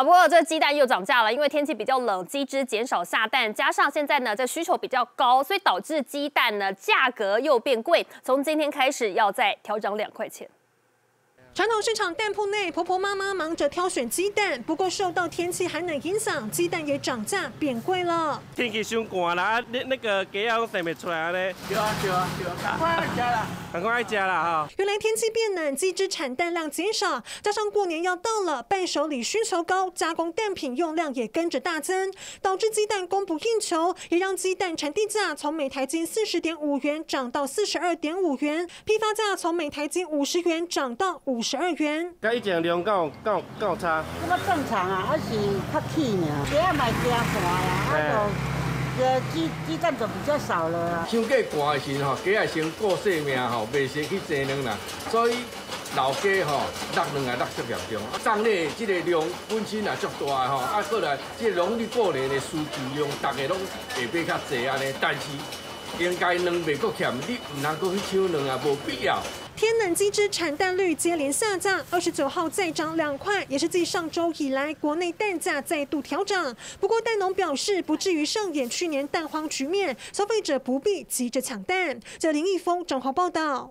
啊，不过这鸡蛋又涨价了，因为天气比较冷，鸡只减少下蛋，加上现在呢这需求比较高，所以导致鸡蛋呢价格又变贵。从今天开始要再调涨2块钱。 传统市场蛋铺内，婆婆妈妈忙着挑选鸡蛋，不过受到天气寒冷影响，鸡蛋也涨价变贵了。天气伤寒啦，那个鸡啊都生不出来嘞。对啊，赶快爱吃啦，原来天气变冷，鸡只产蛋量减少，加上过年要到了，伴手礼需求高，加工蛋品用量也跟着大增，导致鸡蛋供不应求，也让鸡蛋产地价从每台斤40.5元涨到42.5元，批发价从每台斤50元涨到52元，甲以前量较有差。那么正常啊，还是较气呢，不要买加寒啦，鸡蛋就比较少了。伤过寒的时候，鸡也先顾性命吼，袂先去坐卵啦，所以老鸡吼落卵也落足严重。送礼这个量本身也足大吼，啊，过来这农历过年的需求量，大家拢会比较济安尼，但是应该卵袂搁欠，你唔能够去抢卵啊，无必要。 天冷鸡只产蛋率接连下降，29号再涨2块，也是继上周以来国内蛋价再度调涨。不过蛋农表示，不至于上演去年蛋荒局面，消费者不必急着抢蛋。记者林义峰、张华报道。